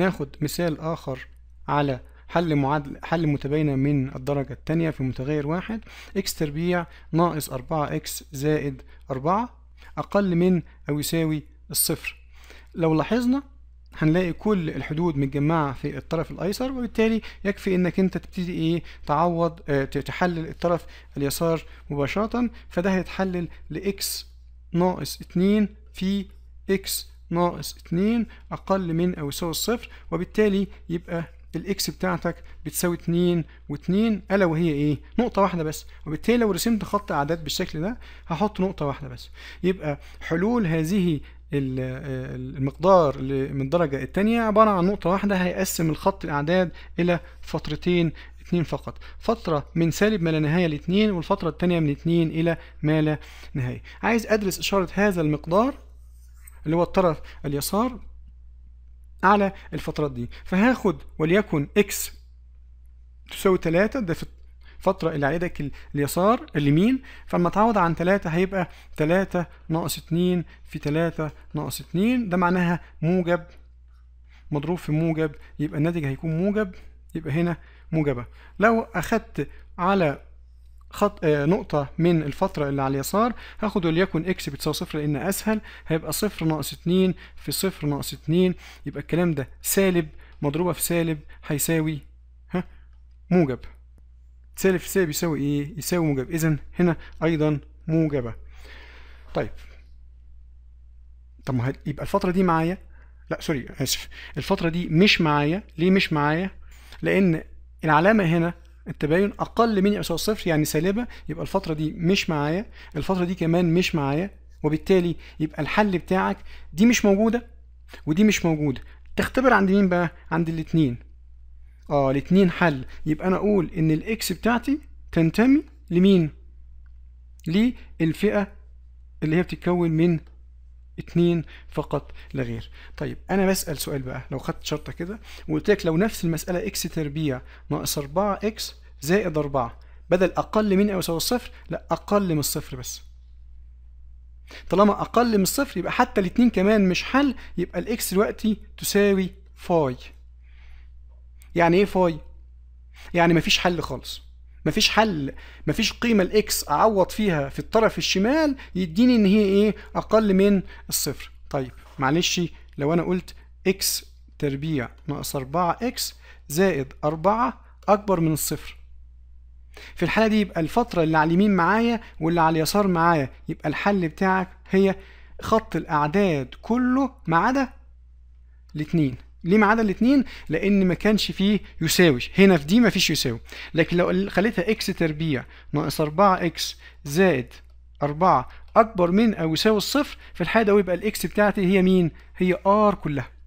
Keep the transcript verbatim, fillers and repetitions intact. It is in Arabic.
ناخد مثال آخر على حل معادلة حل متباينة من الدرجة الثانية في متغير واحد. إكس تربيع ناقص أربعة إكس زائد أربعة أقل من أو يساوي الصفر. لو لاحظنا هنلاقي كل الحدود متجمعة في الطرف الأيسر، وبالتالي يكفي إنك أنت تبتدي إيه تعوض اه تحلل الطرف اليسار مباشرة. فده هيتحلل لإكس ناقص اتنين في إكس ناقص اتنين أقل من أو يساوي الصفر، وبالتالي يبقى الإكس بتاعتك بتساوي اتنين واتنين، ألا وهي إيه؟ نقطة واحدة بس. وبالتالي لو رسمت خط أعداد بالشكل ده هحط نقطة واحدة بس، يبقى حلول هذه المقدار من الدرجة الثانية عبارة عن نقطة واحدة. هيقسم الخط الأعداد إلى فترتين اتنين فقط، فترة من سالب ما لا نهاية لاتنين، والفترة الثانية من اتنين إلى ما لا نهاية. عايز أدرس إشارة هذا المقدار اللي هو الطرف اليسار على الفترات دي، فهاخد وليكن إكس تساوي تلاتة، ده في الفترة اللي على يدك اليسار اليمين، فلما اتعوض عن تلاتة هيبقى تلاتة ناقص اتنين في تلاتة ناقص اتنين، ده معناها موجب مضروب في موجب، يبقى الناتج هيكون موجب، يبقى هنا موجبة. لو أخدت على خط آه نقطة من الفترة اللي على اليسار هاخد وليكن إكس بتساوي صفر لأن أسهل، هيبقى صفر ناقص اتنين في صفر ناقص اتنين، يبقى الكلام ده سالب مضروبة في سالب هيساوي ها موجب، سالب في سالب يساوي إيه؟ يساوي موجب، إذن هنا أيضا موجبة. طيب طب ما يبقى الفترة دي معايا، لا سوري آسف، الفترة دي مش معايا. ليه مش معايا؟ لأن العلامة هنا التباين أقل من أو يساوي صفر يعني سالبة، يبقى الفترة دي مش معايا، الفترة دي كمان مش معايا، وبالتالي يبقى الحل بتاعك دي مش موجودة ودي مش موجودة. تختبر عند مين بقى؟ عند الاتنين. اه الاتنين حل، يبقى أنا أقول إن الإكس بتاعتي تنتمي لمين؟ للفئة اللي هي بتتكون من اتنين فقط لا غير. طيب انا بسال سؤال بقى، لو خدت شرطه كده وقلت لك لو نفس المساله اكس تربيع ناقص أربعة اكس زائد أربعة، بدل اقل من او يساوي الصفر لا اقل من الصفر بس. طالما اقل من الصفر يبقى حتى الاتنين كمان مش حل، يبقى الاكس دلوقتي تساوي فاي. يعني ايه فاي؟ يعني مفيش حل خالص، مفيش حل، مفيش قيمة الإكس أعوض فيها في الطرف الشمال يديني إن هي إيه أقل من الصفر. طيب معلش لو أنا قلت إكس تربيع ناقص أربعة إكس زائد أربعة أكبر من الصفر، في الحالة دي يبقى الفترة اللي على اليمين معايا واللي على اليسار معايا، يبقى الحل بتاعك هي خط الأعداد كله ما عدا الاتنين. ليه ما عدا الاتنين؟ لأن ما كانش فيه يساوي، هنا في دي ما فيش يساوي، لكن لو خليتها إكس تربيع ناقص أربعة إكس زائد أربعة أكبر من أو يساوي الصفر، في الحالة دي يبقى الإكس بتاعتي هي مين؟ هي آر كلها.